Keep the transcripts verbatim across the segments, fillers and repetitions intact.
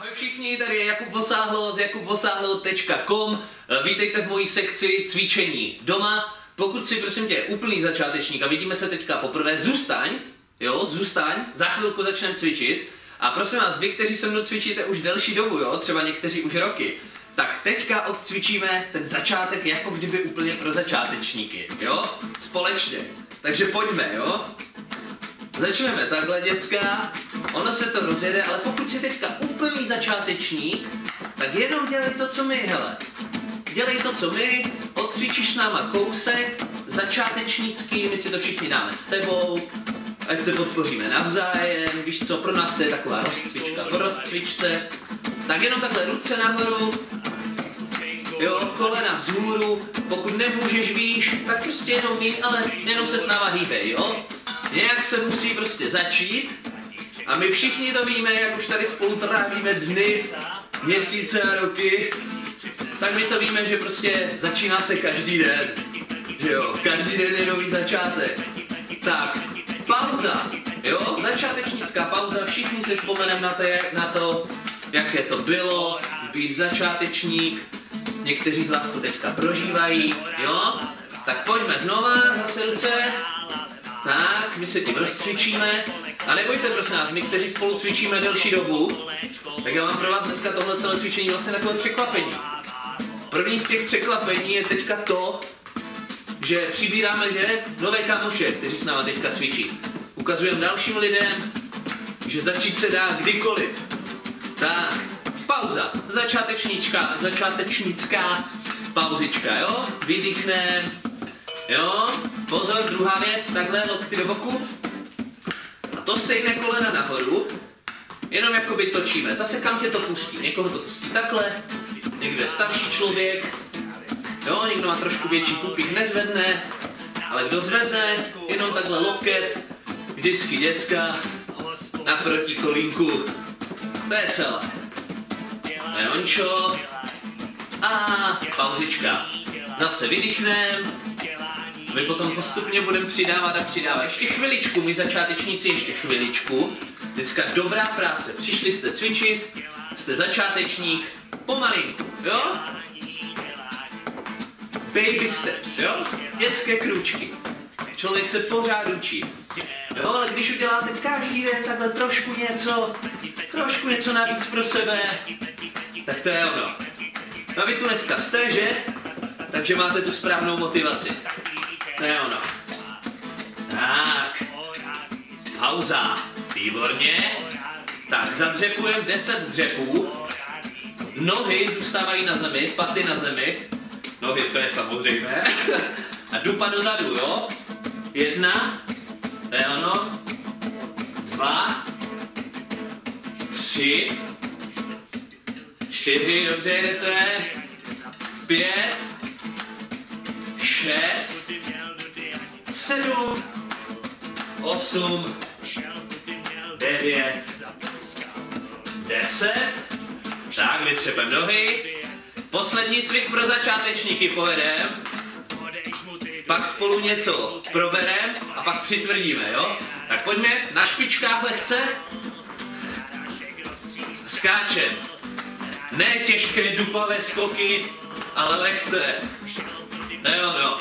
Ahoj všichni, tady je Jakub Vosáhlo z jakub vosáhlo tečka com. Vítejte v mojí sekci cvičení doma. Pokud si, prosím tě, úplný začátečník a vidíme se teďka poprvé, zůstaň, jo, zůstaň, za chvilku začneme cvičit. A prosím vás, vy, kteří se mnou cvičíte už delší dobu, jo, třeba někteří už roky, tak teďka odcvičíme ten začátek jako kdyby úplně pro začátečníky, jo, společně. Takže pojďme, jo. Začneme takhle, děcka, ono se to rozjede, ale pokud jsi teďka úplný začátečník, tak jenom dělej to, co my, hele. Dělej to, co my, odcvičíš s náma kousek, začátečnický, my si to všichni dáme s tebou, ať se podpoříme navzájem, víš co, pro nás to je taková rozcvička po rozcvičce. Tak jenom takhle ruce nahoru, jo, kolena vzhůru, pokud nemůžeš víš, tak prostě jenom měj, ale jenom se s náma hýbej, jo. Nějak se musí prostě začít a my všichni to víme, jak už tady spolu trávíme dny, měsíce a roky, tak my to víme, že prostě začíná se každý den, že jo, každý den je nový začátek. Tak, pauza, jo, začátečnická pauza, všichni si vzpomeneme na to, na to, jaké to bylo, být začátečník, někteří z vás to teďka prožívají, jo, tak pojďme znova, zase ruce. Tak, my se tím rozcvičíme. A nebojte, prosím vás, my, kteří spolu cvičíme delší dobu, tak já mám pro vás dneska tohle celé cvičení vlastně takové překvapení. První z těch překvapení je teďka to, že přibíráme, že nové kámoše, kteří s náma teďka cvičí. Ukazujeme dalším lidem, že začít se dá kdykoliv. Tak, pauza. Začátečníčka, začátečnická pauzička, jo? Vydýchneme. Jo, pozor, druhá věc, takhle lokty do boku. A to stejné kolena nahoru, jenom jakoby točíme. Zase kam tě to pustí, někoho to pustí takhle, někdo je starší člověk, jo, někdo má trošku větší pupík, nezvedne, ale kdo zvedne, jenom takhle loket, vždycky děcka, naproti kolínku. To je celé. Jončo. A pauzička. Zase vydýchnem. My potom postupně budeme přidávat a přidávat. Ještě chviličku, my začátečníci, ještě chviličku. Vždycka dobrá práce. Přišli jste cvičit, jste začátečník, pomalinku, jo? Baby steps, jo? Dětské krůčky. Člověk se pořád učí. Jo, ale když uděláte každý den takhle trošku něco, trošku něco navíc pro sebe, tak to je ono. No vy tu dneska jste, že? Takže máte tu správnou motivaci. To je ono. Tak. Pauza. Výborně. Tak, zadřepujeme deset dřepů. Nohy zůstávají na zemi, paty na zemi. Nohy, to je samozřejmě. A dupa dozadu, jo? Jedna. To je ono. Dva. Tři. Čtyři, dobře jdete. Pět. Šest. Sedm, osm, devět, deset. Tak, vytřepem nohy. Poslední cvik pro začátečníky povedem. Pak spolu něco proberem a pak přitvrdíme, jo? Tak pojďme na špičkách lehce. Skáčem. Ne těžké dupavé skoky, ale lehce. Jo, no.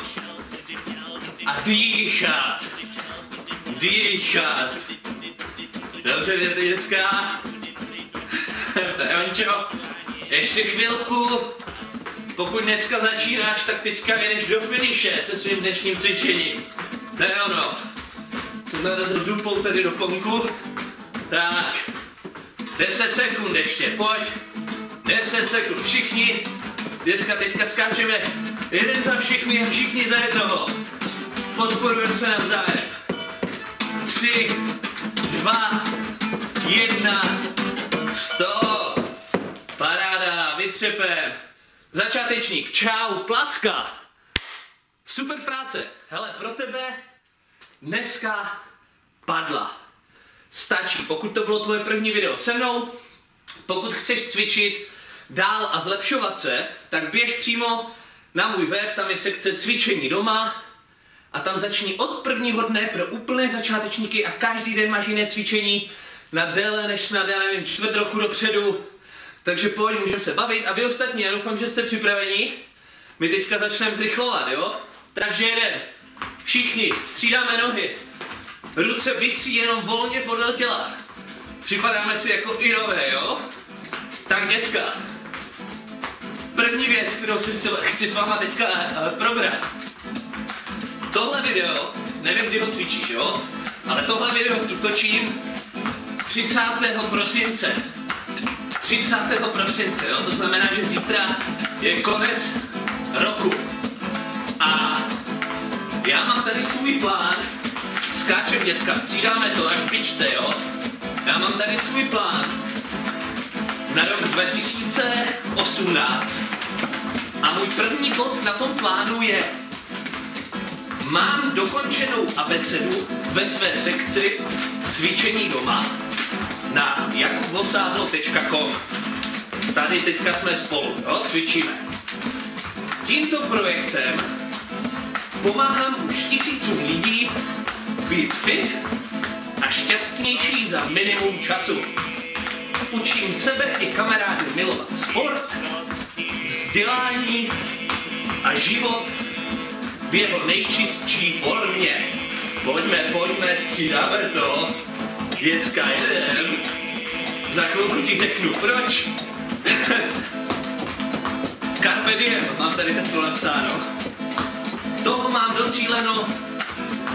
A dýchat. Dýchat. Dobře, jdete, děcka. To je ončo. Ještě chvilku. Pokud dneska začínáš, tak teďka jdeš do finiše se svým dnešním cvičením. To je ono. Tohle se dupou tady do ponku. Tak. deset sekund ještě, pojď. deset sekund, všichni. Děcka, teďka skáčeme. Jeden za všechny a všichni za jednoho. Podporujeme se navzájem. Tři, dva, jedna, stop. Paráda, vytřepem. Začátečník, čau, placka. Super práce. Hele, pro tebe dneska padla. Stačí, pokud to bylo tvoje první video se mnou, pokud chceš cvičit dál a zlepšovat se, tak běž přímo na můj web, tam je sekce cvičení doma a tam začni od prvního dne pro úplné začátečníky a každý den máš jiné cvičení na déle než na, já nevím, čtvrt roku dopředu Takže pojď, můžeme se bavit a vy ostatní, já doufám, že jste připraveni. My teďka začneme zrychlovat, jo? Takže jeden, všichni, střídáme nohy. Ruce visí jenom volně podle těla. Připadáme si jako inové, jo? Tak děcka. První věc, kterou si chci s váma teďka probrat. Tohle video, nevím, kdy ho cvičíš, jo? Ale tohle video točím třicátého prosince. třicátého prosince, jo? To znamená, že zítra je konec roku. A já mám tady svůj plán. Skáčem, děcka, střídáme to na špičce, jo? Já mám tady svůj plán na rok dva tisíce osmnáct. A můj první bod na tom plánu je: mám dokončenou abecedu ve své sekci cvičení doma na jakub vosáhlo tečka com. Tady teďka jsme spolu, jo? Cvičíme. Tímto projektem pomáhám už tisícům lidí být fit a šťastnější za minimum času. Učím sebe i kamarády milovat sport, vzdělání a život v jeho nejčistší formě. Pojďme, pojďme, střídáme to. Děcka, jedem. Za chvilku ti řeknu proč. Carpe diem, mám tady heslo napsáno. Toho mám docíleno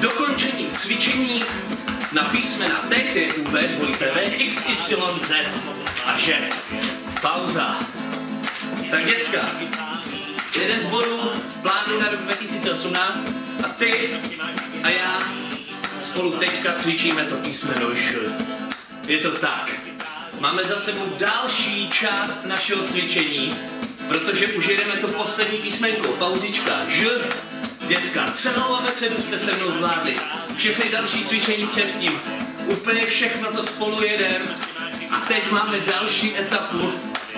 dokončení cvičení na písmena T T U V dvojité V X Y Z a že pauza. Tak děcka, jeden z bodů plánu na rok dva tisíce osmnáct a ty a já spolu teďka cvičíme to písmeno Š. Je to tak. Máme za sebou další část našeho cvičení, protože už jedeme to poslední písmenko, pauzička Ž. Děcka, celou abecedu jste se mnou zvládli. Všechny další cvičení předtím. Úplně všechno to spolu jedem. A teď máme další etapu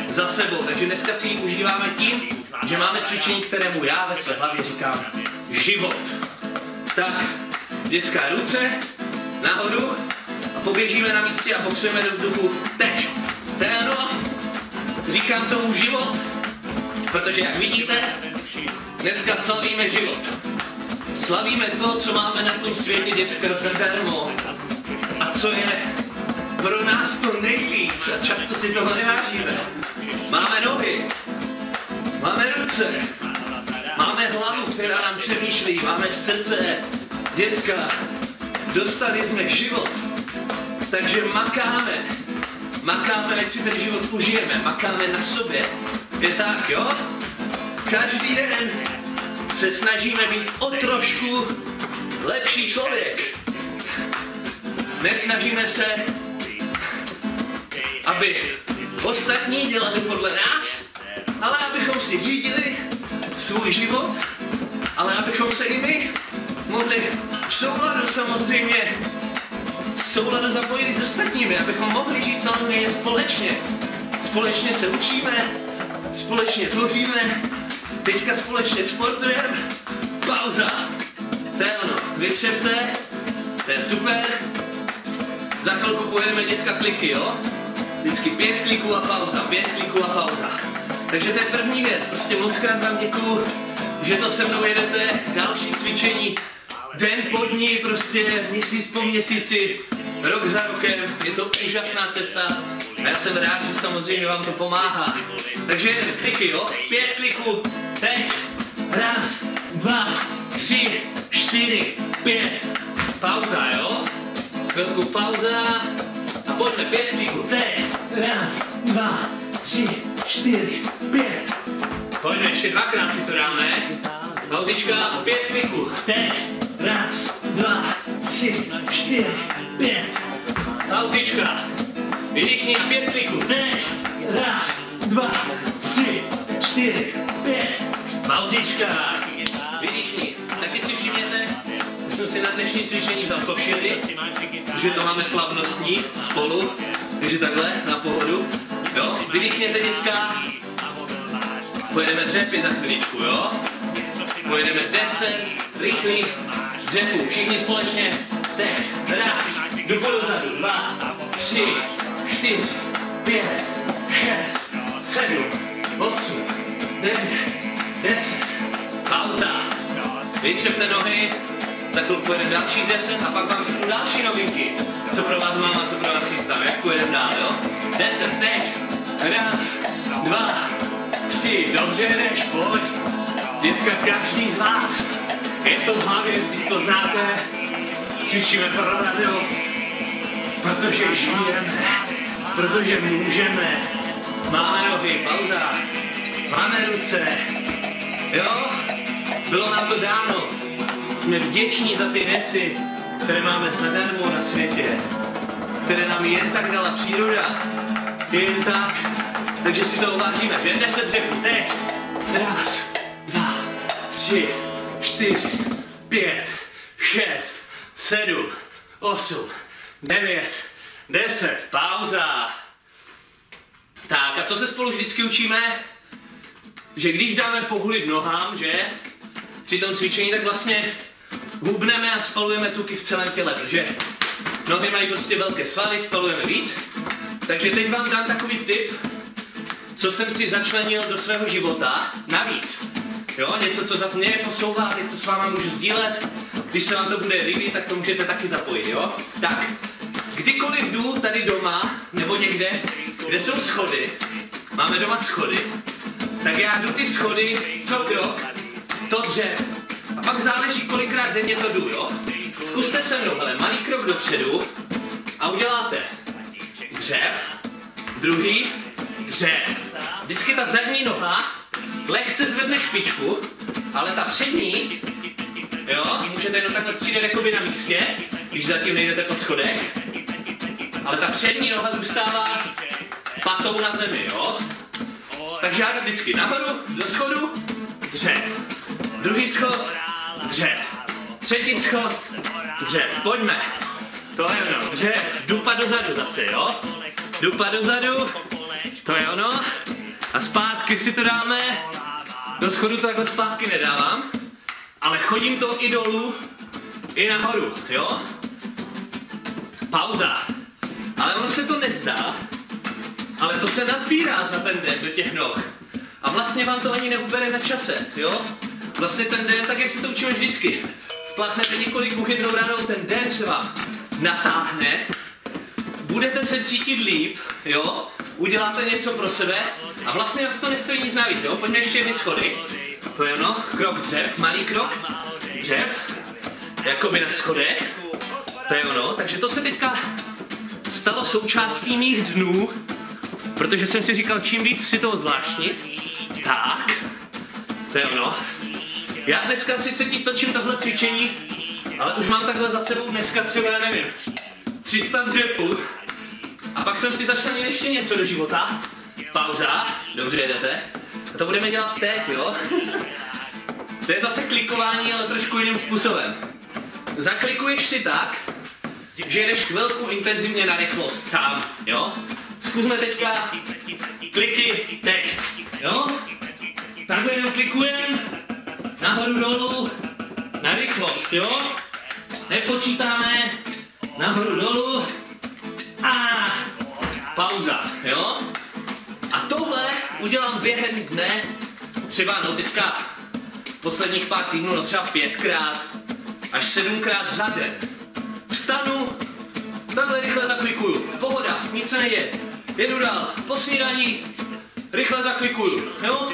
za sebou. Takže dneska si ji užíváme tím, že máme cvičení, kterému já ve své hlavě říkám život. Tak, děcka, ruce nahoru a poběžíme na místě a boxujeme do vzduchu. Teď, téno, říkám tomu život, protože jak vidíte, dneska slavíme život. Slavíme to, co máme na tom světě, děcka, zadarmo. A co je pro nás to nejvíc a často si toho nevážíme. Máme nohy, máme ruce, máme hlavu, která nám přemýšlí, máme srdce. Děcka, dostali jsme život, takže makáme. Makáme, ať si ten život užijeme, makáme na sobě. Je tak, jo? Každý den se snažíme být o trošku lepší člověk. Nesnažíme se, aby ostatní dělali podle nás, ale abychom si řídili svůj život, ale abychom se i my mohli v souladu samozřejmě, v souladu zapojit s ostatními, abychom mohli žít samozřejmě společně. Společně se učíme, společně tvoříme. Teďka společně sportujeme. Pauza. To je ono. Vytřepte. To je super. Za chvilku pojedeme děcka kliky, jo? Vždycky pět kliků a pauza. Pět kliků a pauza. Takže to je první věc. Prostě moc krát vám děkuju, že to se mnou jedete. Další cvičení. Den po dní, prostě měsíc po měsíci. Rok za rokem. Je to úžasná cesta. A já jsem rád, že samozřejmě vám to pomáhá. Takže jen kliky, jo? Pět kliků. Teď. Raz, dva, tři, čtyři, pět. Pauza, jo? Velkou pauza. A pojďme pět kliků. Teď. Raz, dva, tři, čtyři, pět. Pojďme ještě dvakrát si to dáme. Pauzička a pět kliků. Teď. Raz, dva, tři, čtyři, pět. Pauzička. Vydechni a pět kliků. Teď. Raz, dva, tři, čtyři, pět. Pauzička. Vydechni. Taky si všimněte, že jsem si na dnešní cvičení vzal košili, že to máme slavnostní spolu, takže takhle na pohodu. Jo, vydechněte, děcka. Pojedeme dřepy za chviličku, jo? Pojedeme deset rychlých dřepů. Všichni společně. Teď. Raz, dopodozadu. Dva, tři, čtyři, pět, šest, sedm, osm, devět, deset, pauza, vytřepte nohy, za chvilku jedeme další deset a pak vám řeknu další novinky, co pro vás mám a co pro vás chystám, jak pojedeme dál, jo? deset teď, raz, dva, tři, dobře jdeš, pojď, děcka, každý z vás, je to v hlavě, vždyť to znáte, cvičíme pro radost, protože žijeme, protože můžeme, máme nohy, pauza, máme ruce, jo, bylo nám to dáno, jsme vděční za ty věci, které máme zadarmo na světě, které nám jen tak dala příroda, jen tak, takže si to uvážíme, že deset řeknu teď, raz, dva, tři, čtyři, pět, šest, sedm, osm, devět, deset, pauza. Tak a co se spolu vždycky učíme? Že když dáme pohyb nohám, že? Při tom cvičení tak vlastně hubneme a spalujeme tuky v celém těle, protože nohy mají prostě velké svaly, spalujeme víc. Takže teď vám dám takový tip, co jsem si začlenil do svého života navíc. Jo, něco, co zase mě posouvá, teď to s váma můžu sdílet. Když se vám to bude líbit, tak to můžete taky zapojit, jo? Tak, kdykoliv jdu tady doma, nebo někde, kde jsou schody, máme doma schody, tak já jdu ty schody, co krok, to dřevo. A pak záleží, kolikrát denně to jdu, jo? Zkuste se mnou, hele, malý krok dopředu a uděláte dřev, druhý, dřev. Vždycky ta zadní noha lehce zvedne špičku, ale ta přední, jo, můžete jenom takhle střídat jakoby na místě, když zatím nejdete po schodech, ale ta přední noha zůstává patou na zemi, jo. Takže já jdu vždycky nahoru, do schodu, dřep, druhý schod, dřep, třetí schod, dřep, pojďme, to je ono, dřep, dupa dozadu zase, jo, dupa dozadu, to je ono, a zpátky si to dáme, do schodu to takhle zpátky nedávám, ale chodím to i dolů, i nahoru, jo, pauza, ale ono se to nezdá, ale to se nadbírá za ten den do těch noh. A vlastně vám to ani neubere na čase, jo? Vlastně ten den, tak jak se to učíme vždycky, spláchnete několik buch jednou ránou, ten den se vám natáhne, budete se cítit líp, jo? Uděláte něco pro sebe a vlastně vás to nestojí nic navíc, jo? Pojďme ještě jedny schody. To je ono, krok dřep, malý krok, dřep, jakoby na schodech. To je ono, takže to se teďka stalo součástí mých dnů, protože jsem si říkal, čím víc si toho zvláštnit, tak, to je ono. Já dneska sice ti točím tohle cvičení, ale už mám takhle za sebou dneska třeba, já nevím, tři sta dřepů. A pak jsem si začlenil ještě něco do života. Pauza, dobře jedete. A to budeme dělat teď, jo? To je zase klikování, ale trošku jiným způsobem. Zaklikuješ si tak, že jedeš chvilku intenzivně na rychlost sám, jo? Zkusme teďka kliky teď, jo? Takhle jenom klikujem, nahoru dolů, na rychlost, jo? Nepočítáme, nahoru dolů a pauza, jo? A tohle udělám během dne, třeba no teďka posledních pár týdnů, no třeba pětkrát až sedmkrát za den. Vstanu, takhle rychle zaklikuju, pohoda, nic se neděje. Jedu dál, po snídaní, rychle zaklikuju, jo?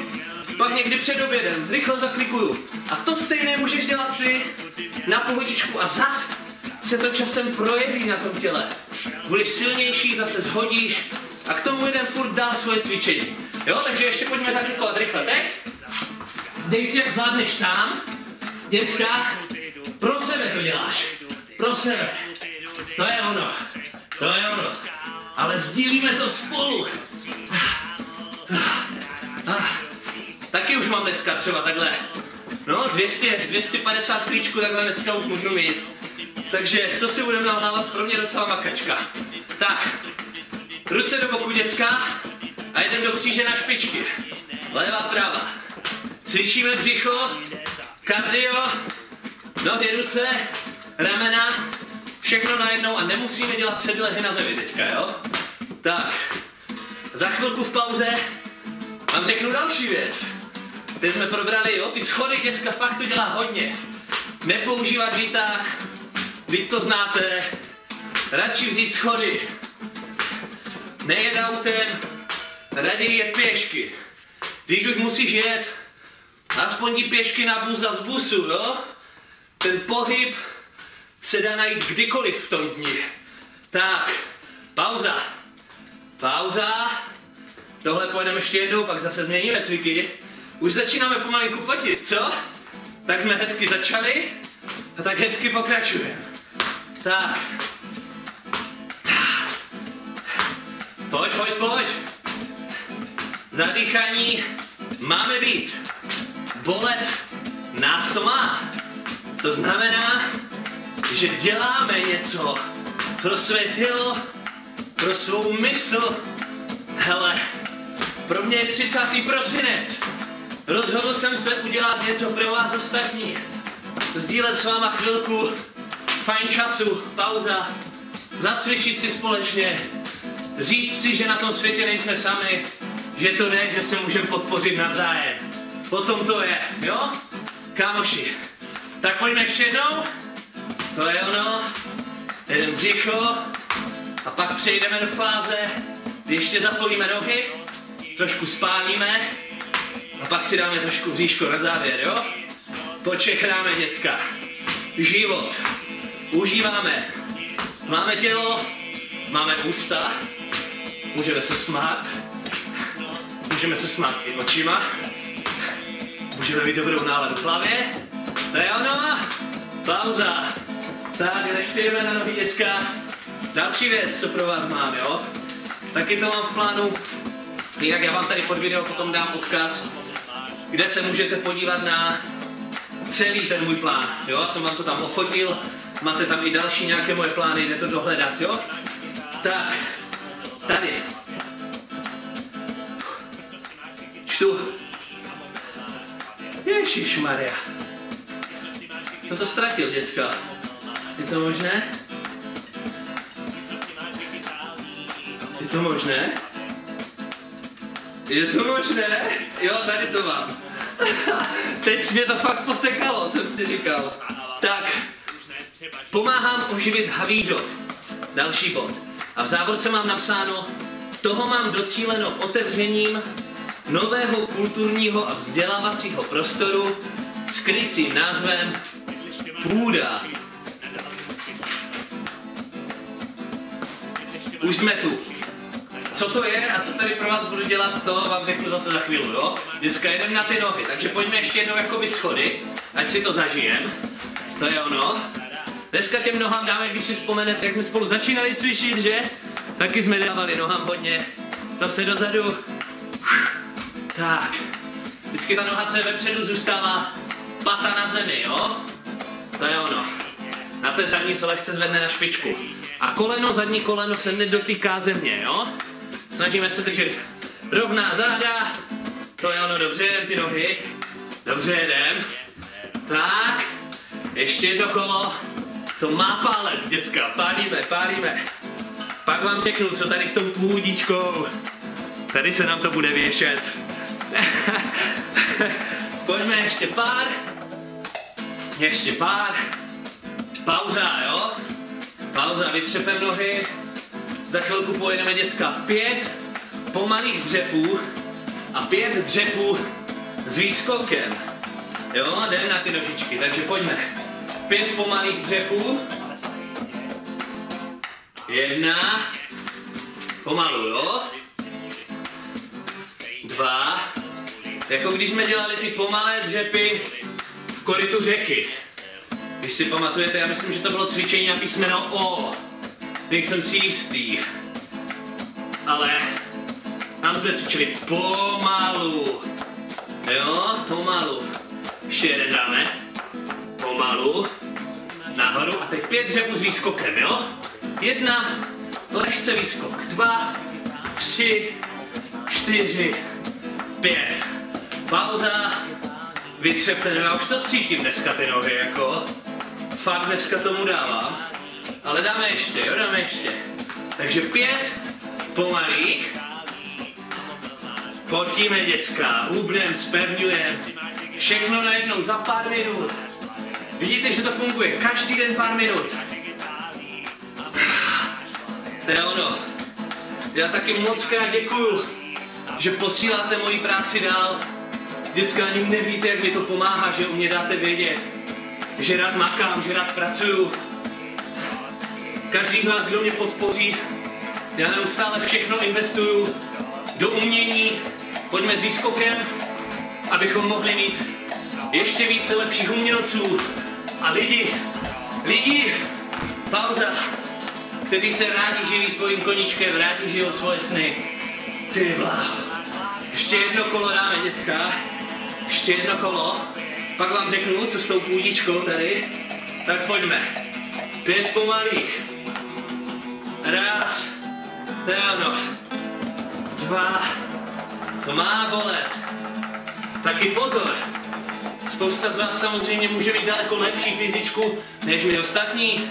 Pak někdy před obědem, rychle zaklikuju. A to stejné můžeš dělat ty na pohodičku a zas se to časem projeví na tom těle. Budeš silnější, zase shodíš a k tomu jeden furt dál svoje cvičení. Jo, takže ještě pojďme zaklikovat rychle, teď. Dej si, jak zvládneš sám, děcka, pro sebe to děláš, pro sebe. To je ono, to je ono. Ale sdílíme to spolu. Taky už mám dneska třeba takhle, no dvě stě, dvě stě padesát klíčků takhle dneska už můžu mít. Takže co si budeme nahlávat, pro mě docela makačka. Tak, ruce do boku děcka a jedeme do kříže na špičky. Levá, pravá. Cvičíme břicho, kardio, nohy, ruce, ramena. Všechno najednou a nemusíme dělat sedm lehy na zemi teďka, jo? Tak, za chvilku v pauze Vám řeknu další věc. Teď jsme probrali, jo, ty schody, děcka, fakt to dělá hodně. Nepoužívat výtah, vy to znáte, radši vzít schody. Nejet autem, raději jet pěšky. Když už musíš jet, aspoň ti pěšky na buza z busu, jo? Ten pohyb se dá najít kdykoliv v tom dni. Tak, pauza. Pauza. Tohle pojedeme ještě jednou, pak zase změníme cviky. Už začínáme pomalinku potit, co? Tak jsme hezky začali a tak hezky pokračujeme. Tak. Pojď, pojď, pojď. Zadýchání máme být. Bolet nás to má. To znamená, že děláme něco pro své tělo, pro svou mysl. Hele, pro mě je třicátý prosinec. Rozhodl jsem se udělat něco pro vás ostatní. Sdílet s váma chvilku, fajn času, pauza, zacvičit si společně, říct si, že na tom světě nejsme sami, že to ne, že se můžeme podpořit navzájem. O tom to je, jo? Kámoši, tak pojďme ještě jednou. To je ono. Jeden břicho. A pak přejdeme do fáze, kdy ještě zapojíme nohy, trošku spálíme a pak si dáme trošku bříško na závěr, jo? Počechráme, děcka. Život. Užíváme. Máme tělo, máme ústa, můžeme se smát, můžeme se smát i očima. Můžeme mít dobrou náladu v hlavě. To je ono. Pauza. Tak, nechtějme na nohy, děcka. Další věc, co pro vás mám, jo? Taky to mám v plánu. Jinak já vám tady pod video potom dám odkaz, kde se můžete podívat na celý ten můj plán, jo? Jsem vám to tam ofotil. Máte tam i další nějaké moje plány, jde to dohledat, jo? Tak, tady. Čtu. Ježišmarja. Jsem to ztratil, děcka. Je to možné? Je to možné? Je to možné? Jo, tady to mám. Teď mě to fakt posekalo, jsem si říkal. Tak, pomáhám oživit Havířov. Další bod. A v závodce mám napsáno, toho mám docíleno otevřením nového kulturního a vzdělávacího prostoru s krycím názvem Půda. Už jsme tu. Co to je a co tady pro vás budu dělat, to vám řeknu zase za chvíli, jo? Děcka, jdem na ty nohy, takže pojďme ještě jednou jakoby schody, ať si to zažijem. To je ono. Dneska těm nohám dáme, když si vzpomenete, jak jsme spolu začínali cvičit, že? Taky jsme dávali nohám hodně. Zase dozadu. Tak, vždycky ta noha, co je vepředu, zůstává pata na zemi, jo? To je ono. Na té zadní se lehce zvedne na špičku. A koleno, zadní koleno se nedotýká země, jo? Snažíme se držet rovná záda. To je ono, dobře, jdem ty nohy. Dobře, jdem. Tak, ještě jedno kolo. To má pálet, děcka, pálíme, pálíme. Pak vám řeknu, co tady s tou půdičkou. Tady se nám to bude věšet. Pojďme ještě pár. Ještě pár. Pauza, jo? Pauza, vytřepeme nohy. Za chvilku pojedeme, děcka, pět pomalých dřepů a pět dřepů s výskokem. Jo, jdeme na ty nožičky, takže pojďme. Pět pomalých dřepů. Jedna. Pomalu, jo? Dva. Jako když jsme dělali ty pomalé dřepy v korytu řeky. Když si pamatujete, já myslím, že to bylo cvičení na písmeno O. Nejsem si jistý. Ale tam jsme cvičili pomalu. Jo, pomalu. Ještě jeden dáme. Pomalu. Nahoru. A teď pět dřepů s výskokem, jo? Jedna. Lehce výskok. Dva. Tři. Čtyři. Pět. Pauza. Vytřepte, já už to cítím dneska ty nohy, jako. Fakt dneska tomu dávám. Ale dáme ještě, jo, dáme ještě. Takže pět pomalých. Potíme, děcka, hubneme, zpevňujeme, všechno najednou za pár minut. Vidíte, že to funguje každý den pár minut. To je ono. Já taky moc krát děkuju, že posíláte moji práci dál. Děcka, ani nevíte, jak mi to pomáhá, že u mě dáte vědět, že rád makám, že rád pracuju. Každý z vás, kdo mě podpoří, já neustále všechno investuju do umění. Pojďme s výskokem, abychom mohli mít ještě více lepších umělců a lidi, lidi, pauza, kteří se rádi živí svým koníčkem, rádi žijou svoje sny. Ty bláho. Ještě jedno kolo dáme, děcka. Ještě jedno kolo. Pak vám řeknu, co s tou půdičkou tady. Tak pojďme. Pět pomalých. Raz. To je ono. Dva. To má bolet. Taky pozor. Spousta z vás samozřejmě může mít daleko lepší fyzičku, než my ostatní.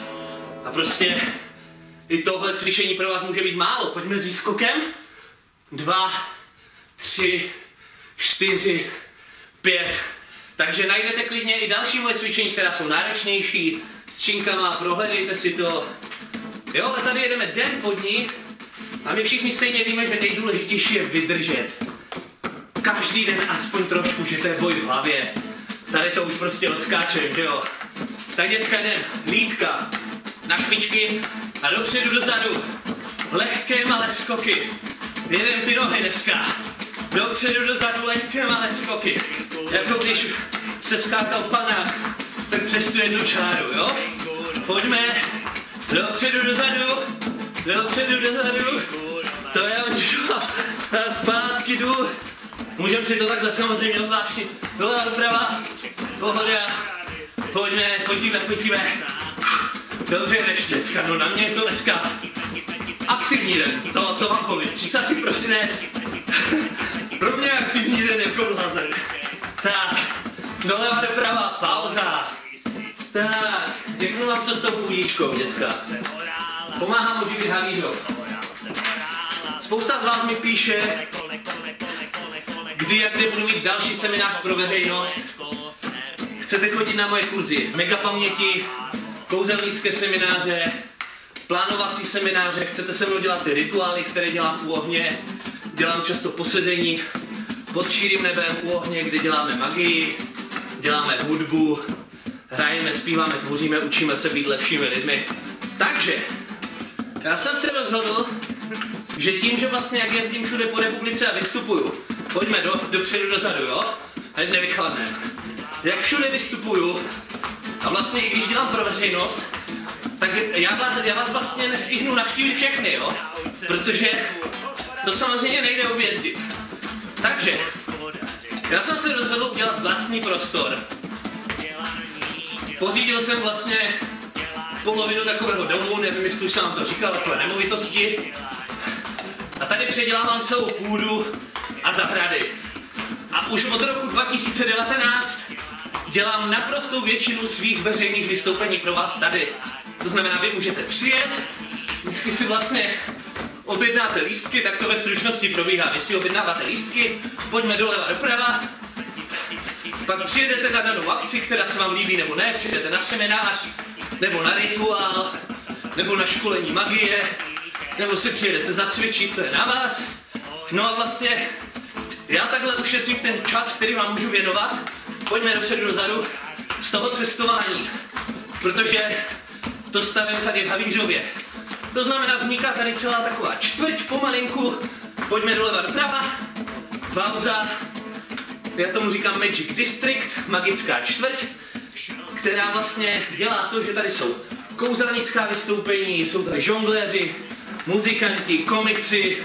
A prostě i tohle cvičení pro vás může být málo. Pojďme s výskokem. Dva, tři, čtyři, pět. Takže najdete klidně i další moje cvičení, která jsou náročnější, s činkama, prohledejte si to. Jo, ale tady jedeme den po dní a my všichni stejně víme, že nejdůležitější je vydržet. Každý den aspoň trošku, že to je boj v hlavě. Tady to už prostě odskáčem, že jo. Tak děcka, jdem, lítka na špičky a dopředu, dozadu. Lehké malé skoky. Jeden ty nohy dneska. Dopředu, dozadu, lehké malé skoky. Jako když se skákal panák, tak přes tu jednu čáru, jo? Pojďme. Dopředu, dozadu. Dopředu, dozadu. To je odšlo. A zpátky jdu. Můžeme si to takhle samozřejmě odvláštnit. Doleva, doprava. Pohoda. Pojďme, pojďme, pojďme. Dobře, jdeš, děcka, no na mě je to dneska aktivní den, to, to vám povím, třicátý prosinec, pro mě aktivní den jako blazen. Tak, doleva doprava, pauza. Tak, řeknu vám, co s tou půdičkou, děcka. Pomáhám oživit Havířov. Spousta z vás mi píše, kdy jak nebudu mít další seminář pro veřejnost. Chcete chodit na moje kurzy megapaměti, kouzelnické semináře, plánovací semináře, chcete se mnou dělat ty rituály, které dělám u ohně, dělám často posezení pod širým nebem u ohně, kde děláme magii, děláme hudbu, hrajeme, zpíváme, tvoříme, učíme se být lepšími lidmi. Takže, já jsem se rozhodl, že tím, že vlastně jak jezdím všude po republice a vystupuju, pojďme do, dopředu, dozadu, jo? Hned nevychladneme. Jak všude vystupuju, a vlastně i když dělám pro veřejnost, tak já vás, já vás vlastně nestihnu navštívit všechny, jo? Protože to samozřejmě nejde objezdit. Takže, já jsem se rozhodl udělat vlastní prostor. Pořídil jsem vlastně polovinu takového domu, nevím, jestli už jsem vám to říkal, takové nemovitosti. A tady předělávám celou půdu a zahrady. A už od roku dva tisíce devatenáct dělám naprostou většinu svých veřejných vystoupení pro vás tady. To znamená, vy můžete přijet, vždycky si vlastně objednáte lístky, tak to ve stručnosti probíhá. Vy si objednáváte lístky, pojďme doleva doprava, pak přijedete na danou akci, která se vám líbí nebo ne, přijedete na seminář, nebo na rituál, nebo na školení magie, nebo si přijedete zacvičit, to je na vás. No a vlastně já takhle ušetřím ten čas, který vám můžu věnovat. Pojďme dopředu, dozadu z toho cestování, protože to stavím tady v Havířově. To znamená, vzniká tady celá taková čtvrť pomalinku. Pojďme doleva doprava, pauza. Já tomu říkám Magic District, magická čtvrť, která vlastně dělá to, že tady jsou kouzelnická vystoupení, jsou tady žongléři, muzikanti, komici.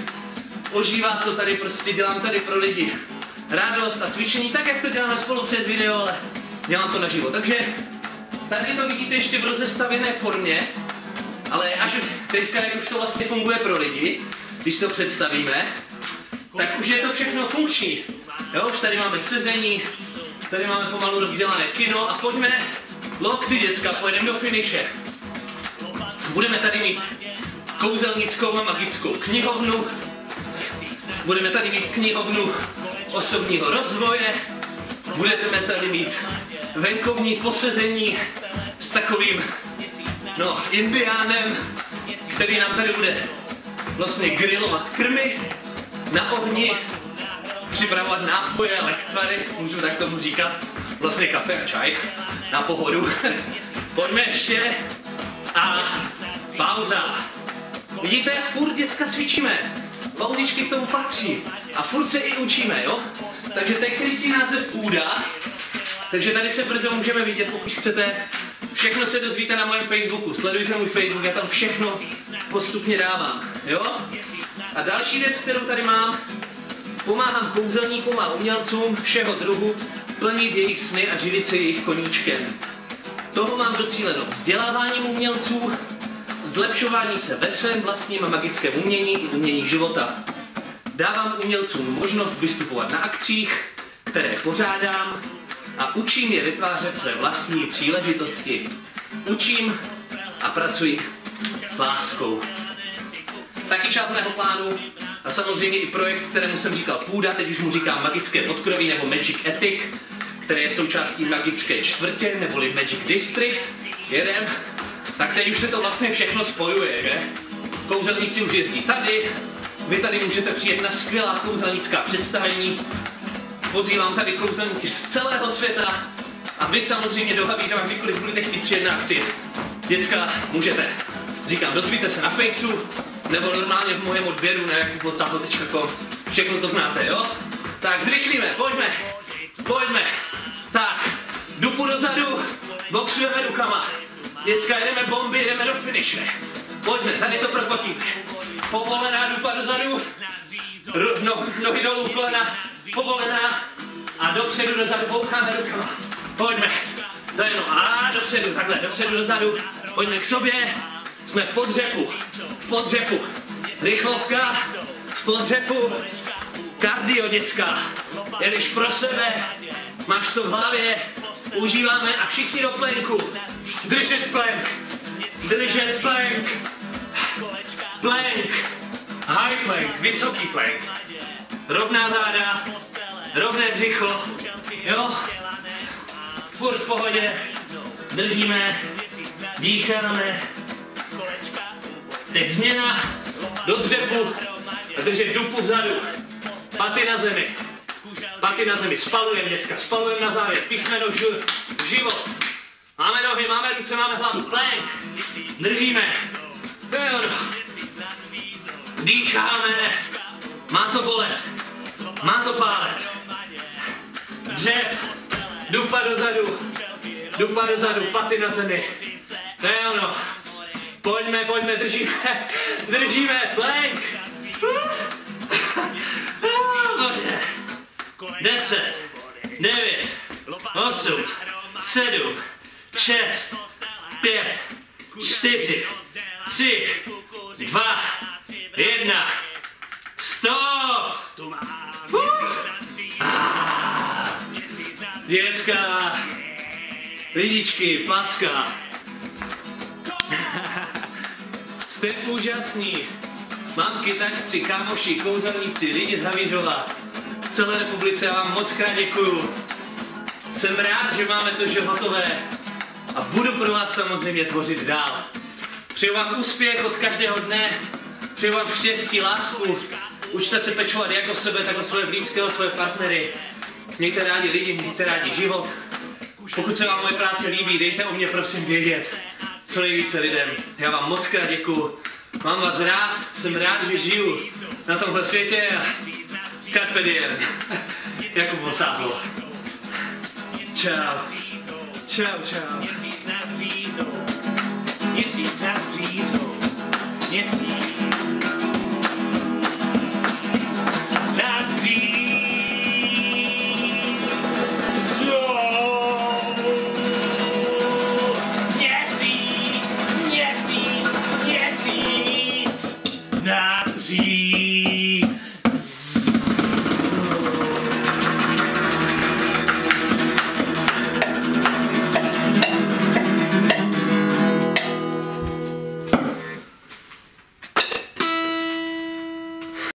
Ožívá to tady, prostě dělám tady pro lidi radost a cvičení, tak jak to děláme spolu přes video, ale dělám to naživo. Takže tady to vidíte ještě v rozestavěné formě, ale až teďka, jak už to vlastně funguje pro lidi, když to představíme, tak už je to všechno funkční. Jo, už tady máme sezení, tady máme pomalu rozdělané kino a pojďme, lokty děcka, pojedeme do finiše. Budeme tady mít kouzelnickou a magickou knihovnu, Budeme tady mít knihovnu osobního rozvoje, budeme tady mít venkovní posezení s takovým, no, indiánem, který nám tady bude vlastně grilovat krmy na ohni, připravovat nápoje a lektvary, můžu tak tomu říkat, vlastně kafe a čaj na pohodu. Pojďme ještě a pauza. Vidíte, furt děcka cvičíme, pauzičky k tomu patří a furt se i učíme, jo? Takže to je krycí název Půda, takže tady se brzo můžeme vidět, pokud chcete. Všechno se dozvíte na mém Facebooku, sledujte můj Facebook, já tam všechno postupně dávám, jo? A další věc, kterou tady mám, pomáhám kouzelníkům a umělcům všeho druhu plnit jejich sny a živit se jejich koníčkem. Toho mám docíleno vzděláváním umělců, zlepšování se ve svém vlastním magickém umění i umění života. Dávám umělcům možnost vystupovat na akcích, které pořádám, a učím je vytvářet své vlastní příležitosti. Učím a pracuji s láskou. Taky část mého plánu a samozřejmě i projekt, kterému jsem říkal Půda, teď už mu říkám Magické podkroví nebo Magic Attic, které je součástí Magické čtvrtě neboli Magic District, jeden. Tak teď už se to vlastně všechno spojuje, že? Kouzelníci už jezdí tady, vy tady můžete přijet na skvělá kouzelnická představení, pozývám tady kouzelníky z celého světa a vy samozřejmě do Havířova, kdykoliv budete chtít přijet na akci. Děcka, můžete. Říkám, dozvíte se na Faceu, nebo normálně v mém odběru na jakub vosáhlo tečka com. Všechno to znáte, jo? Tak zrychlíme, pojďme, pojďme. Tak, dupu dozadu, boxujeme rukama. Děcka, jedeme bomby, jedeme do finiše. Pojďme, tady to propotíme. Povolená dupa dozadu, no, nohy dolů, kolena povolená a dopředu, dozadu, boucháme rukama. Pojďme, to jenom a dopředu, takhle, dopředu, dozadu, pojďme k sobě, jsme v podřepu, v podřepu, rychlovka, v podřepu, kardio, děcka, jedeš pro sebe, máš to v hlavě, užíváme a všichni do planku. Držet plank, držet plank, plank, high plank, vysoký plank, rovná záda, rovné břicho, jo, furt v pohodě, držíme, dýcháme, teď změna, do dřepu, držet dupu vzadu, paty na zemi, paty na zemi, spalujeme děcka, spalujeme na závěr, písmeno ž, život, máme nohy, máme ruce, máme hlavu, plank, držíme, dýcháme, má to bolet, má to pálet, dřep, dupa dozadu, dupa dozadu, paty na zemi, to je ono, pojďme, pojďme, držíme, držíme, plank, deset, devět, osm, sedm, šest, pět, čtyři, tři, dva, jedna, stop! Ah, děcka, lidičky, placka. Jste úžasní. Mamky, tatci, kámoši, kouzelníci, lidi z Havířova, v celé republice, já vám moc krát děkuju. Jsem rád, že máme to že hotové a budu pro vás samozřejmě tvořit dál. Přeju vám úspěch od každého dne, přeju vám štěstí, lásku, učte se pečovat jak o sebe, tak o svoje blízké, o svoje partnery. Mějte rádi lidi, mějte rádi život. Pokud se vám moje práce líbí, dejte o mě prosím vědět co nejvíce lidem. Já vám moc krát děkuju, mám vás rád, jsem rád, že žiju na tomhle světě a carpe diem. Jakub Vosáhlo. Čau. Čau, čau. Měsíc nad břízou. Měsíc nad břízou. Měsíc.